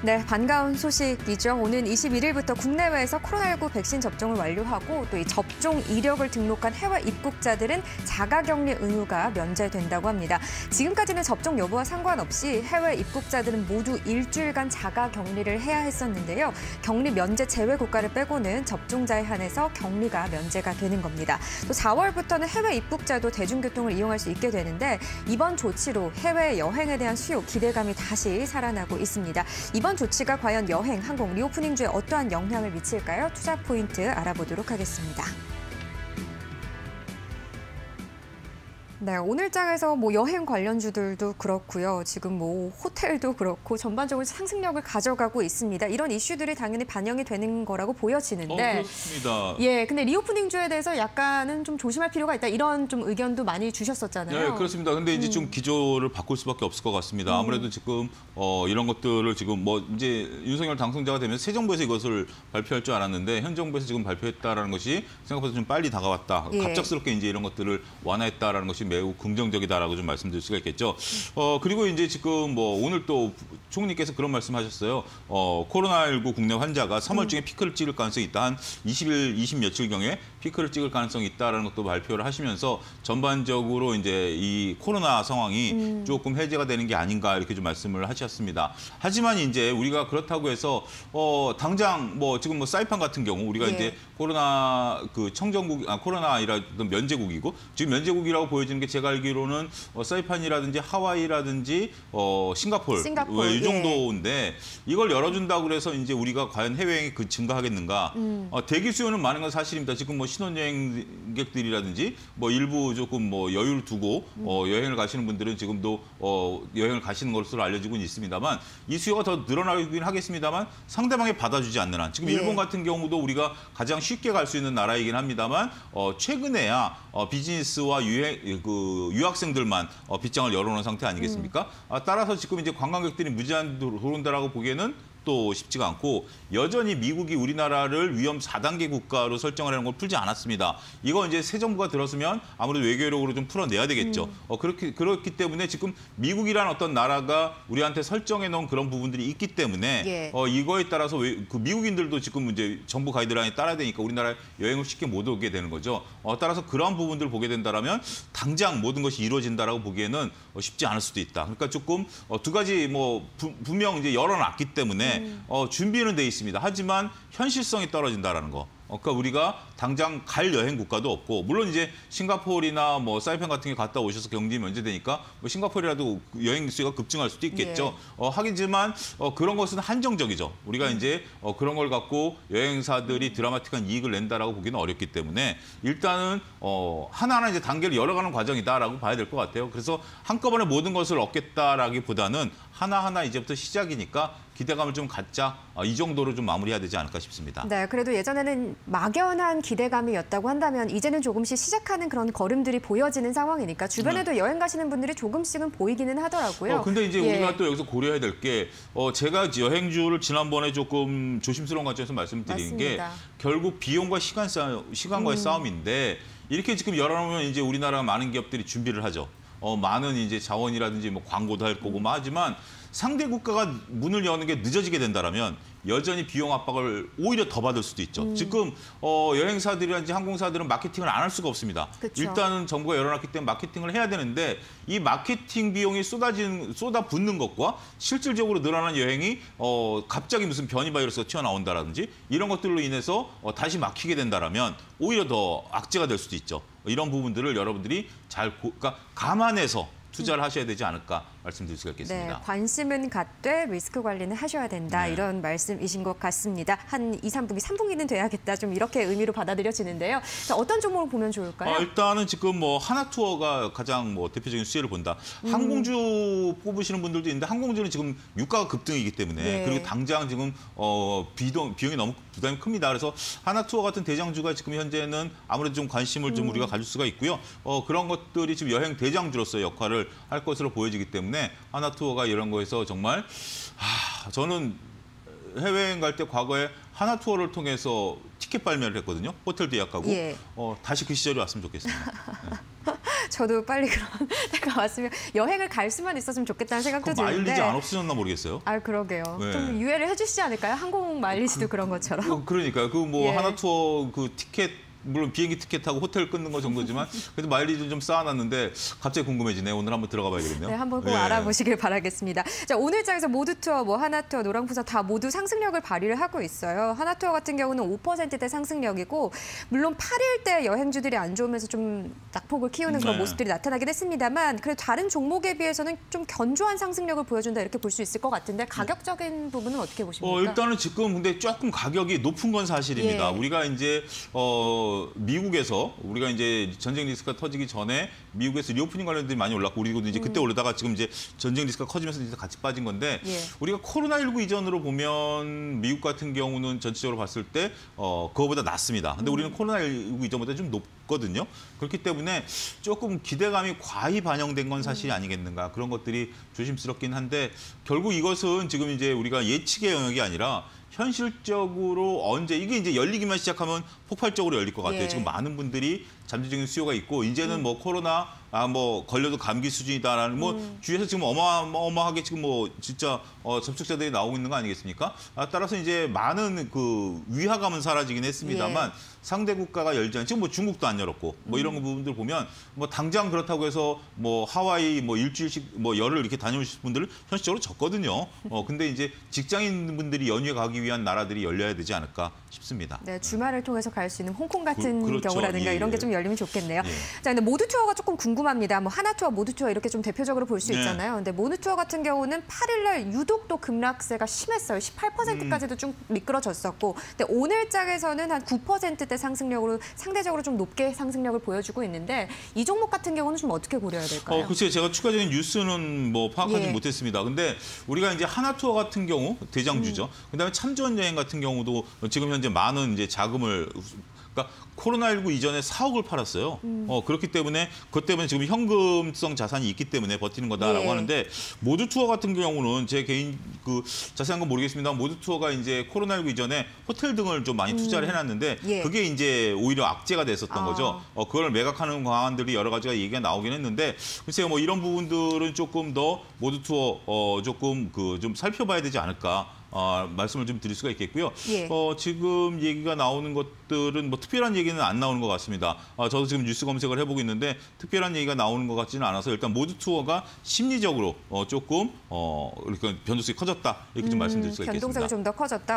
네, 반가운 소식이죠. 오는 21일부터 국내외에서 코로나19 백신 접종을 완료하고 또 이 접종 이력을 등록한 해외 입국자들은 자가격리 의무가 면제된다고 합니다. 지금까지는 접종 여부와 상관없이 해외 입국자들은 모두 일주일간 자가격리를 해야 했었는데요. 격리 면제 제외 국가를 빼고는 접종자에 한해서 격리가 면제가 되는 겁니다. 또 4월부터는 해외 입국자도 대중교통을 이용할 수 있게 되는데 이번 조치로 해외 여행에 대한 수요, 기대감이 다시 살아나고 있습니다. 이번 조치가 과연 여행, 항공, 리오프닝주에 어떠한 영향을 미칠까요? 투자 포인트 알아보도록 하겠습니다. 네, 오늘장에서 여행 관련주들도 그렇고요. 지금 호텔도 그렇고 전반적으로 상승력을 가져가고 있습니다. 이런 이슈들이 당연히 반영이 되는 거라고 보여지는데. 그렇습니다. 예, 근데 리오프닝주에 대해서 약간은 좀 조심할 필요가 있다. 이런 좀 의견도 많이 주셨었잖아요. 네, 그렇습니다. 근데 이제 좀 기조를 바꿀 수밖에 없을 것 같습니다. 아무래도 지금 이런 것들을 지금 이제 윤석열 당선자가 되면서 새 정부에서 이것을 발표할 줄 알았는데 현 정부에서 지금 발표했다라는 것이 생각보다 좀 빨리 다가왔다. 예. 갑작스럽게 이제 이런 것들을 완화했다라는 것이 매우 긍정적이다라고 좀 말씀드릴 수가 있겠죠. 그리고 이제 지금 오늘 또 총리께서 그런 말씀하셨어요. 코로나19 국내 환자가 3월 중에 피크를 찍을 가능성이 있다. 한 20몇 일 경에 피크를 찍을 가능성이 있다라는 것도 발표를 하시면서 전반적으로 이제 이 코로나 상황이 조금 해제가 되는 게 아닌가 이렇게 좀 말씀을 하셨습니다. 하지만 이제 우리가 그렇다고 해서 당장 지금 사이판 같은 경우 우리가 네. 이제 코로나 그 청정국 코로나 아니라 면제국이고 지금 면제국이라고 보여지는 게 제가 알기로는 사이판이라든지 하와이라든지 싱가포르 이 정도인데 예. 이걸 열어준다고 해서 이제 우리가 과연 해외여행이 증가하겠는가? 대기 수요는 많은 건 사실입니다. 지금 신혼여행객들이라든지 일부 조금 여유를 두고 여행을 가시는 분들은 지금도 여행을 가시는 것으로 알려지고는 있습니다만 이 수요가 더 늘어나긴 하겠습니다만 상대방이 받아주지 않는 한 지금 예. 일본 같은 경우도 우리가 가장 쉽게 갈 수 있는 나라이긴 합니다만 최근에야 비즈니스와 유학생들만 빗장을 열어놓은 상태 아니겠습니까? 따라서 지금 이제 관광객들이 무제한 들어온다라고 보기에는 또 쉽지가 않고 여전히 미국이 우리나라를 위험 4단계 국가로 설정하려는 걸 풀지 않았습니다. 이거 이제 새 정부가 들었으면 아무래도 외교력으로 좀 풀어내야 되겠죠. 그렇기 때문에 지금 미국이란 어떤 나라가 우리한테 설정해 놓은 그런 부분들이 있기 때문에 예. 이거에 따라서 그 미국인들도 지금 이제 정부 가이드라인에 따라야 되니까 우리나라에 여행을 쉽게 못 오게 되는 거죠. 따라서 그런 부분들을 보게 된다라면 당장 모든 것이 이루어진다라고 보기에는 쉽지 않을 수도 있다. 그러니까 조금 두 가지 분명 이제 열어놨기 때문에. 준비는 돼 있습니다. 하지만 현실성이 떨어진다라는 거. 그러니까 우리가 당장 갈 여행 국가도 없고 물론 이제 싱가포르나 사이판 같은 게 갔다 오셔서 경쟁이 면제되니까 싱가포르라도 여행 수요가 급증할 수도 있겠죠. 예. 하기지만 그런 것은 한정적이죠. 우리가 이제 그런 걸 갖고 여행사들이 드라마틱한 이익을 낸다라고 보기는 어렵기 때문에 일단은 하나하나 이제 단계를 열어가는 과정이다라고 봐야 될 것 같아요. 그래서 한꺼번에 모든 것을 얻겠다라기보다는 하나하나 이제부터 시작이니까 기대감을 좀 갖자. 이 정도로 좀 마무리해야 되지 않을까 싶습니다. 네, 그래도 예전에는 막연한 기대감이었다고 한다면 이제는 조금씩 시작하는 그런 걸음들이 보여지는 상황이니까 주변에도 여행 가시는 분들이 조금씩은 보이기는 하더라고요. 근데 이제 예. 우리가 또 여기서 고려해야 될 게 제가 여행주를 지난번에 조금 조심스러운 관점에서 말씀드린 게 결국 비용과 시간과의 싸움인데 이렇게 지금 열어놓으면 이제 우리나라 많은 기업들이 준비를 하죠. 많은 이제 자원이라든지 광고도 할 거고 하지만 상대 국가가 문을 여는 게 늦어지게 된다라면 여전히 비용 압박을 오히려 더 받을 수도 있죠. 지금 여행사들이라든지 항공사들은 마케팅을 안 할 수가 없습니다. 그쵸. 일단은 정부가 열어놨기 때문에 마케팅을 해야 되는데 이 마케팅 비용이 쏟아붓는 것과 실질적으로 늘어난 여행이 갑자기 무슨 변이 바이러스가 튀어나온다든지 이런 것들로 인해서 다시 막히게 된다라면 오히려 더 악재가 될 수도 있죠. 이런 부분들을 여러분들이 잘 감안해서 투자를 하셔야 되지 않을까 말씀드릴 수가 있겠습니다. 네, 관심은 갖되 리스크 관리는 하셔야 된다. 네. 이런 말씀이신 것 같습니다. 한 2, 3분기, 3분기는 돼야겠다. 좀 이렇게 의미로 받아들여지는데요. 자, 어떤 종목을 보면 좋을까요? 일단은 지금 하나투어가 가장 대표적인 수혜를 본다. 항공주 뽑으시는 분들도 있는데 항공주는 지금 유가가 급등이기 때문에 네. 그리고 당장 지금 비용이 너무 부담이 큽니다. 그래서 하나투어 같은 대장주가 지금 현재는 아무래도 좀 관심을 좀 우리가 가질 수가 있고요. 그런 것들이 지금 여행 대장주로서의 역할을 할 것으로 보여지기 때문에 하나투어가 이런 거에서 정말 저는 해외여행 갈 때 과거에 하나투어를 통해서 티켓 발매를 했거든요. 호텔도 예약하고. 예. 다시 그 시절이 왔으면 좋겠습니다. 네. 저도 빨리 그런 때가 왔으면 여행을 갈 수만 있었으면 좋겠다는 생각도 드는데. 마일리지 안 없으셨나 모르겠어요. 아, 그러게요. 네. 좀 유예를 해주시지 않을까요? 항공 마일리지도 그런 것처럼. 그러니까요. 그 뭐 예. 하나투어 그 티켓. 물론 비행기 티켓하고 호텔 끊는 거 정도지만 그래도 마일리지 좀 쌓아놨는데 갑자기 궁금해지네. 오늘 한번 들어가 봐야겠네요. 네, 한번 꼭 예. 알아보시길 바라겠습니다. 자, 오늘 장에서 모두투어, 뭐 하나투어, 노랑풍선 다 모두 상승력을 발휘를 하고 있어요. 하나투어 같은 경우는 5%대 상승력이고 물론 8일 때 여행주들이 안 좋으면서 좀 낙폭을 키우는 그런 네. 모습들이 나타나긴 했습니다만 그래도 다른 종목에 비해서는 좀 견조한 상승력을 보여준다 이렇게 볼 수 있을 것 같은데 가격적인 부분은 어떻게 보십니까? 일단은 지금 근데 조금 가격이 높은 건 사실입니다. 예. 우리가 이제 미국에서 우리가 이제 전쟁 리스크가 터지기 전에 미국에서 리오프닝 관련들이 많이 올랐고 우리도 이제 그때 오르다가 지금 이제 전쟁 리스크가 커지면서 이제 같이 빠진 건데 예. 우리가 코로나19 이전으로 보면 미국 같은 경우는 전체적으로 봤을 때 그거보다 낮습니다. 근데 우리는 코로나19 이전보다 좀 높거든요. 그렇기 때문에 조금 기대감이 과히 반영된 건 사실이 아니겠는가 그런 것들이 조심스럽긴 한데 결국 이것은 지금 이제 우리가 예측의 영역이 아니라 현실적으로 언제 이게 이제 열리기만 시작하면 폭발적으로 열릴 것 같아요. 예. 지금 많은 분들이 잠재적인 수요가 있고 이제는 뭐 코로나 뭐 걸려도 감기 수준이다라는 뭐 주위에서 지금 어마어마하게 지금 뭐 진짜 접촉자들이 나오고 있는 거 아니겠습니까? 따라서 이제 많은 그 위화감은 사라지긴 했습니다만 예. 상대 국가가 열지 않 지금 뭐 중국도 안 열었고 뭐 이런 부분들 보면 뭐 당장 그렇다고 해서 뭐 하와이 뭐 일주일씩 뭐 열흘 이렇게 다녀오실 분들은 현실적으로 적거든요. 근데 이제 직장인 분들이 연휴에 가기 위한 나라들이 열려야 되지 않을까 싶습니다. 네, 주말을 통해서 갈 수 있는 홍콩 같은 그렇죠. 경우라든가 예. 이런 게 좀 열리면 좋겠네요. 예. 자, 근데 모두투어가 조금 궁금합니다. 뭐 하나투어, 모두투어 이렇게 좀 대표적으로 볼 수 예. 있잖아요. 근데 모두투어 같은 경우는 8일날 유독 또 급락세가 심했어요. 18%까지도 좀 미끄러졌었고, 근데 오늘 장에서는 한 9%대 상승력으로 상대적으로 좀 높게 상승력을 보여주고 있는데 이 종목 같은 경우는 좀 어떻게 고려해야 될까요? 글쎄요, 제가 추가적인 뉴스는 뭐 파악하지 예. 못했습니다. 근데 우리가 이제 하나투어 같은 경우 대장주죠. 그다음에 참전여행 같은 경우도 지금 현재 많은 이제 자금을 그러니까 코로나19 이전에 4억을 팔았어요. 그렇기 때문에 그것 때문에 지금 현금성 자산이 있기 때문에 버티는 거다라고 예. 하는데 모두투어 같은 경우는 제 개인 그 자세한 건 모르겠습니다만 모두투어가 이제 코로나19 이전에 호텔 등을 좀 많이 투자를 해놨는데 예. 그게 이제 오히려 악재가 됐었던 거죠. 그걸 매각하는 방안들이 여러 가지가 얘기가 나오긴 했는데 글쎄요 뭐 이런 부분들은 조금 더 모두투어 조금 그 좀 살펴봐야 되지 않을까. 말씀을 좀 드릴 수가 있겠고요. 예. 지금 얘기가 나오는 것들은 뭐 특별한 얘기는 안 나오는 것 같습니다. 저도 지금 뉴스 검색을 해보고 있는데 특별한 얘기가 나오는 것 같지는 않아서 일단 모두투어가 심리적으로 조금 그러니까 변동성이 커졌다 이렇게 좀 말씀드릴 수가 있겠습니다. 변동성이 좀 더 커졌다.